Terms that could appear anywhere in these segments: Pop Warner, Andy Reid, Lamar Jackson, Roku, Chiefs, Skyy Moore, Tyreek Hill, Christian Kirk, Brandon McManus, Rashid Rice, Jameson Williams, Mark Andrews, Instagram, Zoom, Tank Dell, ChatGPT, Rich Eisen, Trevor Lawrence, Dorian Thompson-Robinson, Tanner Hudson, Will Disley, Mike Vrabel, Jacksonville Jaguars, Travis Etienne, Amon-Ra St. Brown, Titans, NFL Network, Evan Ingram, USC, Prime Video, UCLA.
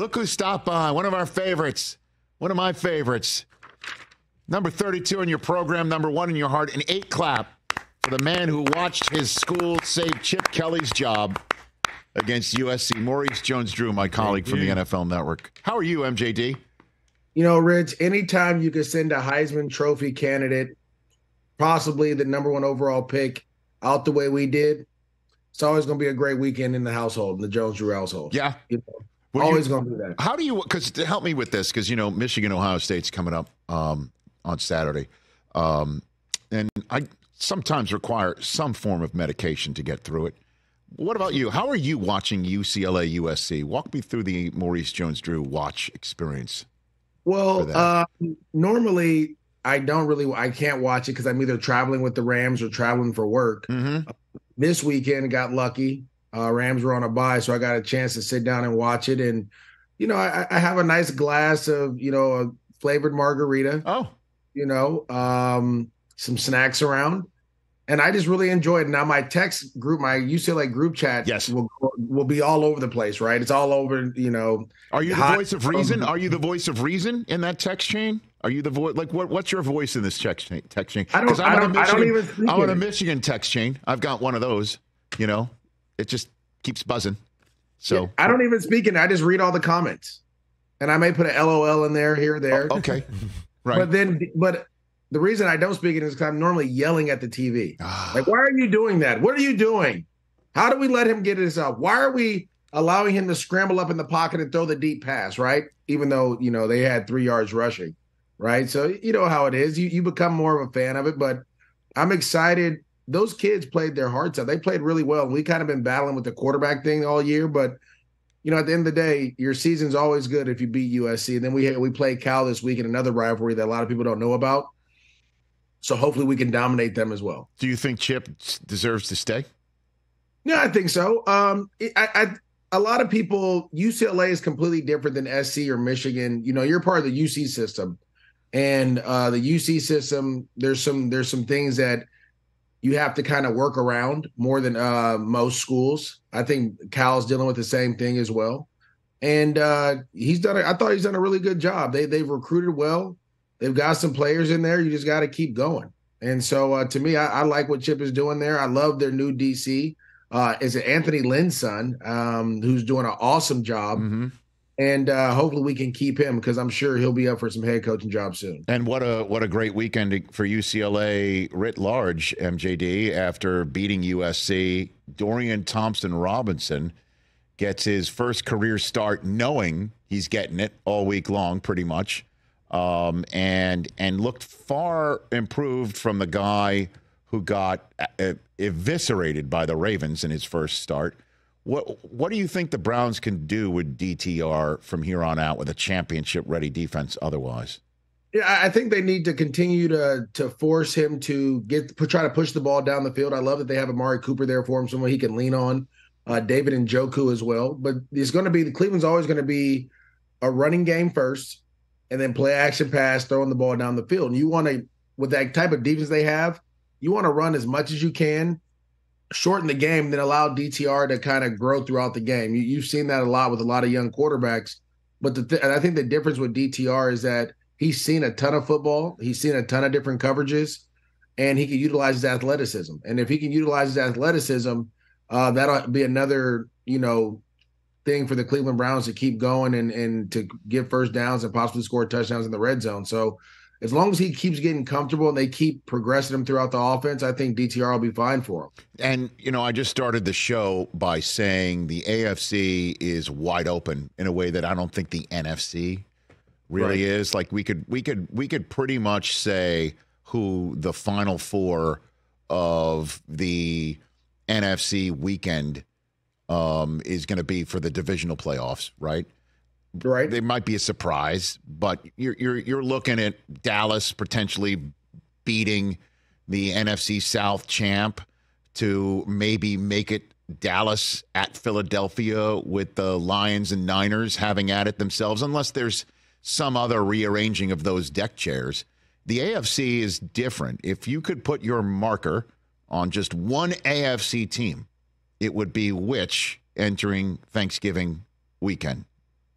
Look who stopped by, one of our favorites, one of my favorites. Number 32 in your program, number one in your heart, an 8 clap for the man who watched his school save Chip Kelly's job against USC. Maurice Jones-Drew, my colleague from the NFL Network. How are you, MJD? You know, Rich, anytime you could send a Heisman Trophy candidate, possibly the number one overall pick, out the way we did, it's always going to be a great weekend in the household, in the Jones-Drew household. Yeah. You know, well, always going to do that. How do you, because to help me with this, because, you know, Michigan, Ohio State's coming up on Saturday. And I sometimes require some form of medication to get through it. What about you? How are you watching UCLA, USC? Walk me through the Maurice Jones-Drew watch experience. Well, normally I can't watch it because I'm either traveling with the Rams or traveling for work. Mm-hmm. This weekend got lucky. Rams were on a bye, so I got a chance to sit down and watch it. And, you know, I have a nice glass of, you know, a flavored margarita. Oh. You know, some snacks around. And I just really enjoy it. Now my text group, my UCLA group chat, yes, will be all over the place, right? It's all over, you know. Are you the voice of reason? Are you the voice of reason in that text chain? Are you the voice? Like, what's your voice in this text chain? I'm on a Michigan text chain. I've got one of those. You know, it just keeps buzzing. So yeah, I don't even speak in it. I just read all the comments, and I may put a LOL in there, here, there. Oh, okay, right. But the reason I don't speak it is because I'm normally yelling at the TV. Like, why are you doing that? What are you doing? How do we let him get this up? Why are we allowing him to scramble up in the pocket and throw the deep pass, right? Even though, you know, they had 3 yards rushing, right? So you know how it is. You become more of a fan of it, but I'm excited. Those kids played their hearts out. They played really well. We kind of been battling with the quarterback thing all year, but you know, at the end of the day, your season's always good if you beat USC. And then we play Cal this week in another rivalry that a lot of people don't know about. So hopefully we can dominate them as well. Do you think Chip deserves to stay? Yeah, I think so. A lot of people, UCLA is completely different than SC or Michigan. You know, you're part of the UC system, and the UC system, there's some things that you have to kind of work around more than most schools. I think Cal's dealing with the same thing as well, and I thought he's done a really good job. They've recruited well. They've got some players in there. You just got to keep going. And so, to me, I like what Chip is doing there. I love their new DC. It's Anthony Lynn's son, who's doing an awesome job. Mm-hmm. And hopefully we can keep him because I'm sure he'll be up for some head coaching job soon. And what a great weekend for UCLA writ large, MJD, after beating USC. Dorian Thompson-Robinson gets his first career start knowing he's getting it all week long pretty much. And looked far improved from the guy who got eviscerated by the Ravens in his first start. What do you think the Browns can do with DTR from here on out with a championship-ready defense otherwise? Yeah, I think they need to continue to force him to try to push the ball down the field. I love that they have Amari Cooper there for him, someone he can lean on, David Njoku as well. But Cleveland's always going to be a running game first, and then play action pass, throwing the ball down the field. And you want to, with that type of defense they have, you want to run as much as you can, shorten the game, then allow DTR to kind of grow throughout the game. You've seen that a lot with a lot of young quarterbacks. But I think the difference with DTR is that he's seen a ton of football. He's seen a ton of different coverages, and he can utilize his athleticism. And if he can utilize his athleticism, that'll be another, you know, thing for the Cleveland Browns to keep going and to get first downs and possibly score touchdowns in the red zone. So as long as he keeps getting comfortable and they keep progressing him throughout the offense, I think DTR will be fine for him. And, you know, I just started the show by saying the AFC is wide open in a way that I don't think the NFC really is. Like we could pretty much say who the final four of the NFC weekend is going to be for the divisional playoffs, right? Right. They might be a surprise, but you're looking at Dallas potentially beating the NFC South champ to maybe make it Dallas at Philadelphia with the Lions and Niners having at it themselves, unless there's some other rearranging of those deck chairs. The AFC is different. If you could put your marker on just one AFC team, it would be which entering Thanksgiving weekend?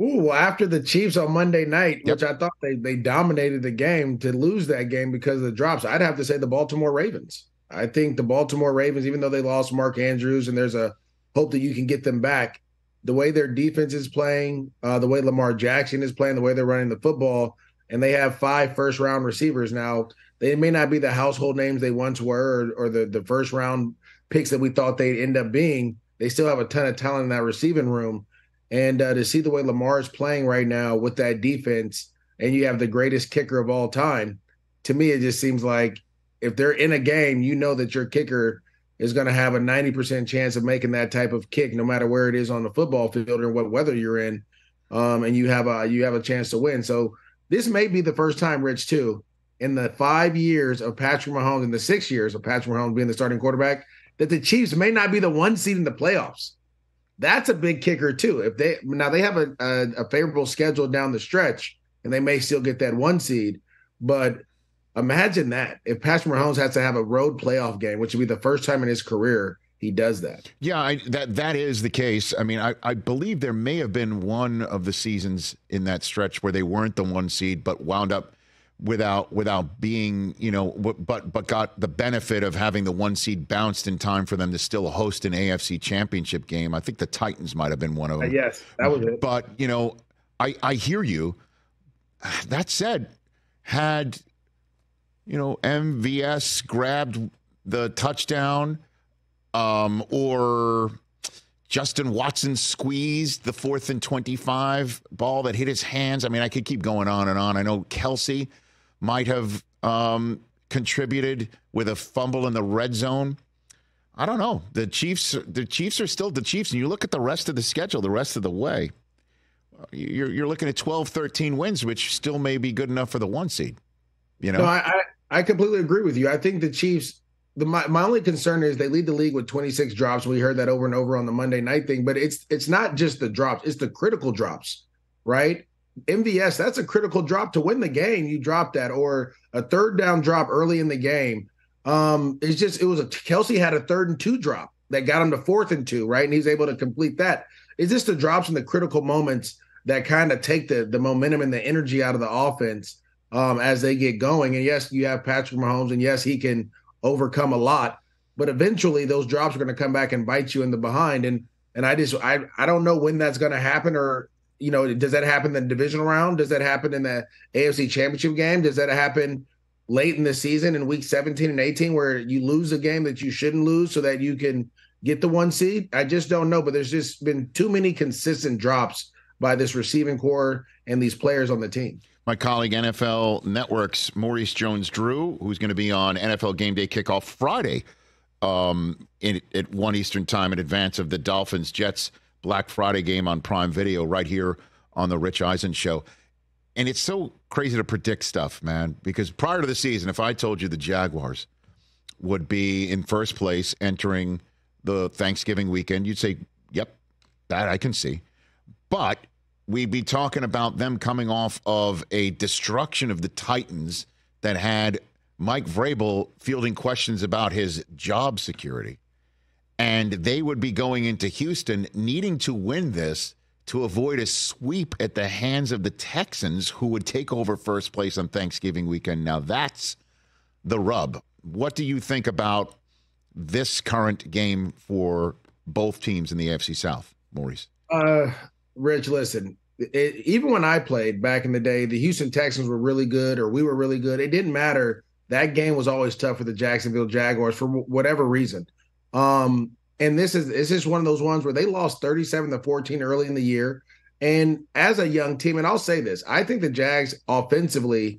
Ooh, after the Chiefs on Monday night, yep. which I thought they dominated the game, to lose that game because of the drops, I'd have to say the Baltimore Ravens. I think the Baltimore Ravens, even though they lost Mark Andrews and there's a hope that you can get them back, the way their defense is playing, the way Lamar Jackson is playing, the way they're running the football, and they have 5 first-round receivers now. They may not be the household names they once were or the first-round picks that we thought they'd end up being. They still have a ton of talent in that receiving room. And to see the way Lamar is playing right now with that defense, and you have the greatest kicker of all time, to me it just seems like if they're in a game, you know that your kicker is going to have a 90% chance of making that type of kick no matter where it is on the football field or what weather you're in, and you have a chance to win. So this may be the first time, Rich, too, in the 5 years of Patrick Mahomes and the 6 years of Patrick Mahomes being the starting quarterback, that the Chiefs may not be the 1 seed in the playoffs. That's a big kicker, too. If they have a favorable schedule down the stretch, and they may still get that 1 seed, but imagine that if Patrick Mahomes has to have a road playoff game, which would be the first time in his career he does that. Yeah, that is the case. I mean, I believe there may have been one of the seasons in that stretch where they weren't the 1 seed, but wound up without being, you know, but got the benefit of having the 1 seed bounced in time for them to still host an AFC championship game. I think the Titans might have been one of them. Yes, that was it. But, you know, I hear you. That said, had... you know, MVS grabbed the touchdown, or Justin Watson squeezed the 4th and 25 ball that hit his hands. I mean, I could keep going on and on. I know Kelce might have contributed with a fumble in the red zone. I don't know. The Chiefs are still the Chiefs, and you look at the rest of the schedule, the rest of the way. You're looking at 12, 13 wins, which still may be good enough for the 1 seed. You know, no, I completely agree with you. I think the Chiefs, my only concern is they lead the league with 26 drops. We heard that over and over on the Monday night thing, but it's not just the drops. It's the critical drops, right? MVS, that's a critical drop to win the game. You drop that, or a third down drop early in the game. Kelce had a 3rd and 2 drop that got him to 4th and 2, right? And he's able to complete that. It's just the drops and the critical moments that kind of take the momentum and the energy out of the offense. As they get going. And yes, you have Patrick Mahomes, and yes, he can overcome a lot, but eventually those drops are going to come back and bite you in the behind. And I don't know when that's going to happen, or, you know, does that happen in the divisional round? Does that happen in the AFC championship game? Does that happen late in the season in week 17 and 18, where you lose a game that you shouldn't lose so that you can get the 1 seed? I just don't know, but there's just been too many consistent drops by this receiving corps and these players on the team. My colleague, NFL Network's Maurice Jones-Drew, who's going to be on NFL Game Day Kickoff Friday at 1 Eastern time in advance of the Dolphins-Jets Black Friday game on Prime Video right here on The Rich Eisen Show. And it's so crazy to predict stuff, man, because prior to the season, if I told you the Jaguars would be in first place entering the Thanksgiving weekend, you'd say, yep, that I can see. But we'd be talking about them coming off of a destruction of the Titans that had Mike Vrabel fielding questions about his job security. And they would be going into Houston needing to win this to avoid a sweep at the hands of the Texans, who would take over first place on Thanksgiving weekend. Now that's the rub. What do you think about this current game for both teams in the AFC South, Maurice? Rich, listen, even when I played back in the day, the Houston Texans were really good, or we were really good. It didn't matter. That game was always tough for the Jacksonville Jaguars for whatever reason. And this is one of those ones where they lost 37-14 early in the year. And as a young team, and I'll say this, I think the Jags offensively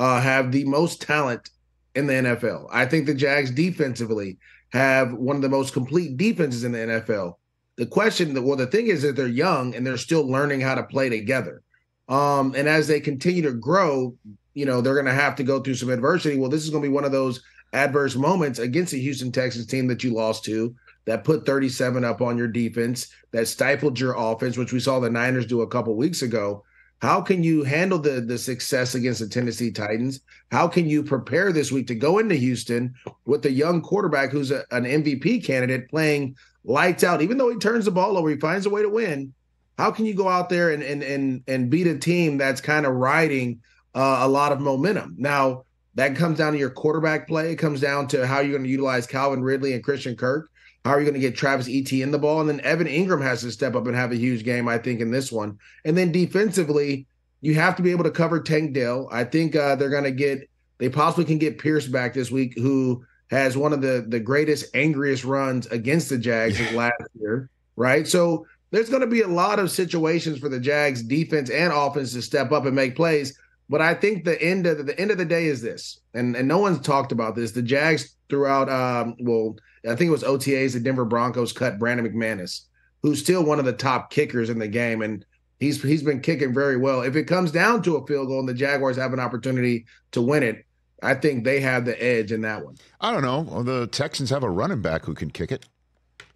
have the most talent in the NFL. I think the Jags defensively have one of the most complete defenses in the NFL. The question, the thing is that they're young and they're still learning how to play together. And as they continue to grow, you know, they're going to have to go through some adversity. Well, this is going to be one of those adverse moments against the Houston Texans team that you lost to, that put 37 up on your defense, that stifled your offense, which we saw the Niners do a couple weeks ago. How can you handle the success against the Tennessee Titans? How can you prepare this week to go into Houston with a young quarterback who's an MVP candidate playing lights out? Even though he turns the ball over, he finds a way to win. How can you go out there and beat a team that's kind of riding a lot of momentum? Now, that comes down to your quarterback play. It comes down to how you're going to utilize Calvin Ridley and Christian Kirk. How are you going to get Travis Etienne the ball? And then Evan Ingram has to step up and have a huge game, I think, in this one. And then defensively, you have to be able to cover Tank Dell. I think they're going to get – they possibly can get Pierce back this week, who has one of the greatest, angriest runs against the Jags last year, right? So there's going to be a lot of situations for the Jags defense and offense to step up and make plays. But I think the end of the day is this, and no one's talked about this. The Jags throughout, I think it was OTAs, the Denver Broncos cut Brandon McManus, who's still one of the top kickers in the game, and he's been kicking very well. If it comes down to a field goal and the Jaguars have an opportunity to win it, I think they have the edge in that one. I don't know. The Texans have a running back who can kick it.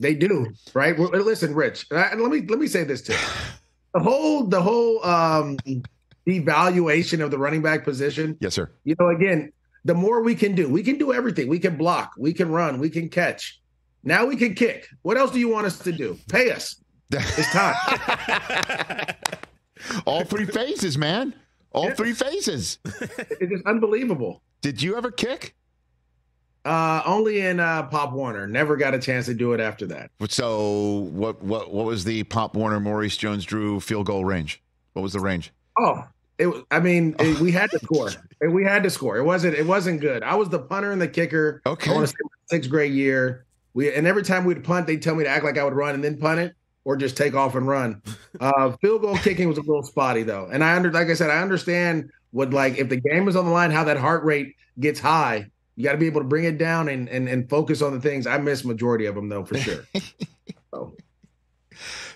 They do, right? Well, listen, Rich, and let me say this too. The whole devaluation of the running back position. Yes, sir. You know, again, the more we can do everything. We can block, we can run, we can catch. Now we can kick. What else do you want us to do? Pay us. It's time. All three phases, man. All three phases. It is unbelievable. Did you ever kick? Only in Pop Warner. Never got a chance to do it after that. So what was the Pop Warner Maurice Jones-Drew field goal range? What was the range? Oh, we had to score. We had to score. It wasn't good. I was the punter and the kicker. Okay. I want to say my sixth grade year. And every time we'd punt, they'd tell me to act like I would run and then punt it, or just take off and run. Field goal kicking was a little spotty though, and I understand what, like, if the game is on the line, how that heart rate gets high. You got to be able to bring it down and focus on the things. I miss majority of them though, for sure.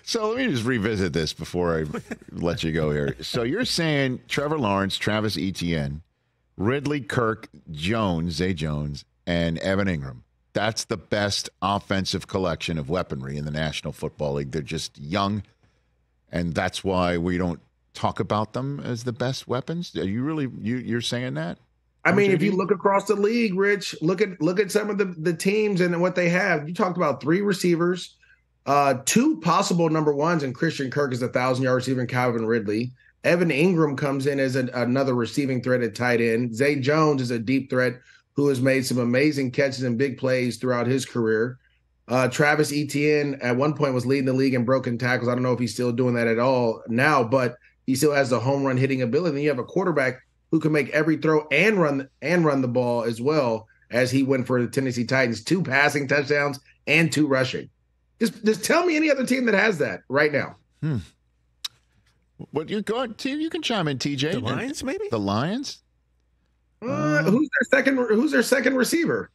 So let me just revisit this before I let you go here. So you're saying Trevor Lawrence, Travis Etienne, Ridley, Kirk, Jones, Zay Jones, and Evan Ingram. That's the best offensive collection of weaponry in the National Football League. They're just young, and that's why we don't talk about them as the best weapons. Are you really you're saying that? I mean, if you look across the league, Rich, look at some of the teams and what they have. You talked about three receivers, two possible number ones, and Christian Kirk is a 1,000-yard receiver, and Calvin Ridley. Evan Ingram comes in as another receiving threat at tight end. Zay Jones is a deep threat who has made some amazing catches and big plays throughout his career. Travis Etienne at one point was leading the league in broken tackles. I don't know if he's still doing that at all now, but he still has the home run hitting ability. Then you have a quarterback who can make every throw and run the ball as well, as he went for the Tennessee Titans, 2 passing touchdowns and 2 rushing. Just tell me any other team that has that right now. What you got, team? You can chime in, TJ. The Lions, maybe? The Lions? Who's their second receiver?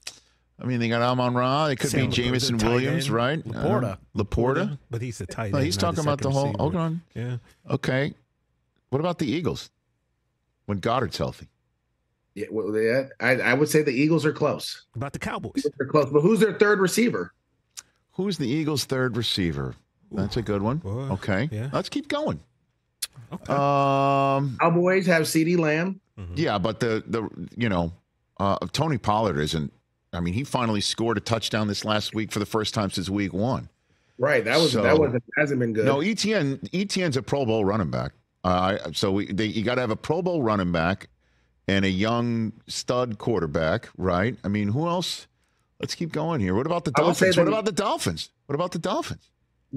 I mean, they got Amon-Ra. It could be Jameson Williams, right? LaPorta, but he's the tight end. No, he's talking about the whole. Hold on. Yeah. Okay. What about the Eagles when Goddard's healthy? Yeah. Well, I would say the Eagles are close. About the Cowboys? They're close, but who's their third receiver? Who's the Eagles' third receiver? That's a good one. Boy, okay. Yeah. Let's keep going. Okay. Cowboys have Ceedee Lamb. Mm-hmm. Yeah, but the Tony Pollard isn't. I mean, he finally scored a touchdown this last week for the first time since week 1. Right, that hasn't been good. No, Etienne's a Pro Bowl running back. You got to have a Pro Bowl running back and a young stud quarterback, right? I mean, who else? Let's keep going here. What about the Dolphins? What about the Dolphins? The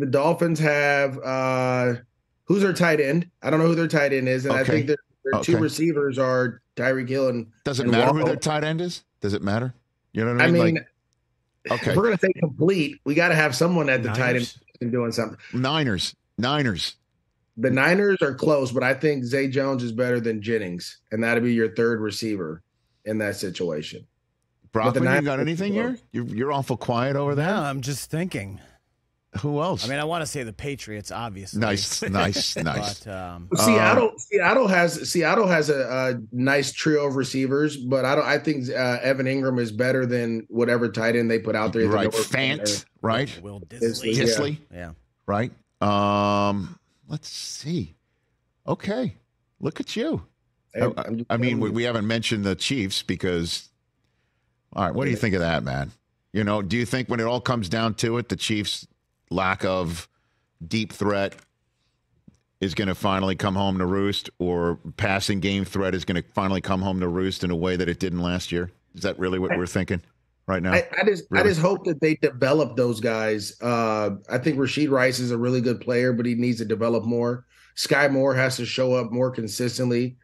Dolphins have who's their tight end? I don't know who their tight end is, and okay. I think their 2 receivers are Tyreek Hill and does it matter who their tight end is? Does it matter? You know what I mean? If we're going to say complete, we got to have someone at the tight end doing something. Niners. The Niners are close, but I think Zay Jones is better than Jennings, and that'd be your third receiver in that situation. Brockman, you got anything here? You're awful quiet over there. No, I'm just thinking. Who else? I mean, I want to say the Patriots, obviously. Nice. But, Seattle has a nice trio of receivers, but I think Evan Ingram is better than whatever tight end they put out there. Right, Fant, right? Will Disley. Yeah. Right. Let's see. Okay, look at you. We haven't mentioned the Chiefs because. All right, what do you think of that, man? You know, do you think when it all comes down to it, the Chiefs' lack of deep threat is going to finally come home to roost, or passing game threat is going to finally come home to roost in a way that it didn't last year? Is that really what we're thinking right now? I just hope that they develop those guys. I think Rashid Rice is a really good player, but he needs to develop more. Sky Moore has to show up more consistently.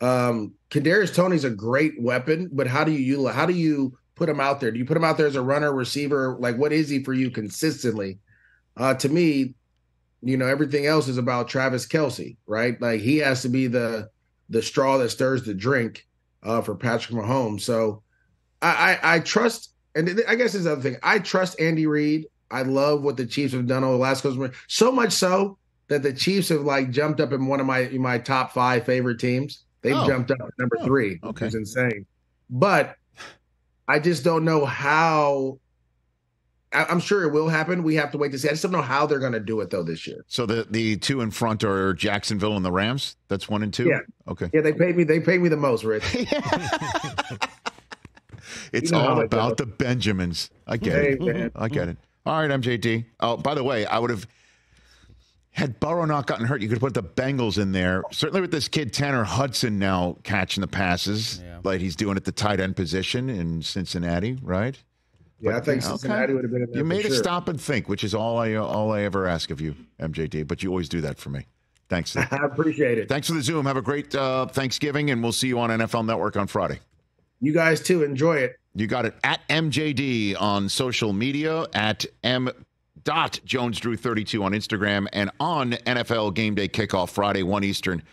Kadarius Toney's a great weapon, but how do you put him out there? Do you put him out there as a runner, receiver? Like, what is he for you consistently? To me, you know, everything else is about Travis Kelce, right? Like, he has to be the straw that stirs the drink for Patrick Mahomes. So I trust, and I guess this is the other thing, I trust Andy Reid. I love what the Chiefs have done over the last couple of years, so much so that the Chiefs have, like, jumped up in one of my top five favorite teams. They've jumped up to number three, okay, which is insane. But I just don't know how. I'm sure it will happen. We have to wait to see. I just don't know how they're going to do it, though, this year. So the two in front are Jacksonville and the Rams? That's 1 and 2? Yeah. Okay. Yeah, they paid me the most, Rich. It's all about the Benjamins. I get it. Man. I get it. All right, I'm JD. Oh, by the way, I would have, had Burrow not gotten hurt, you could put the Bengals in there. Certainly with this kid, Tanner Hudson, now catching the passes like he's doing at the tight end position in Cincinnati, right? Yeah, but I think Cincinnati would have been in there. You made it stop and think, which is all I ever ask of you, MJD, but you always do that for me. Thanks. I appreciate it. Thanks for the Zoom. Have a great Thanksgiving, and we'll see you on NFL Network on Friday. You guys, too. Enjoy it. You got it. At MJD on social media, at @Jones Drew 32 on Instagram, and on NFL Game Day Kickoff Friday, 1 Eastern,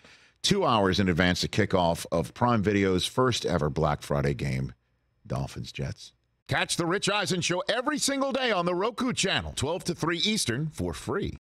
2 hours in advance of kickoff of Prime Video's first ever Black Friday game, Dolphins-Jets. Catch The Rich Eisen Show every single day on the Roku channel, 12 to 3 Eastern, for free.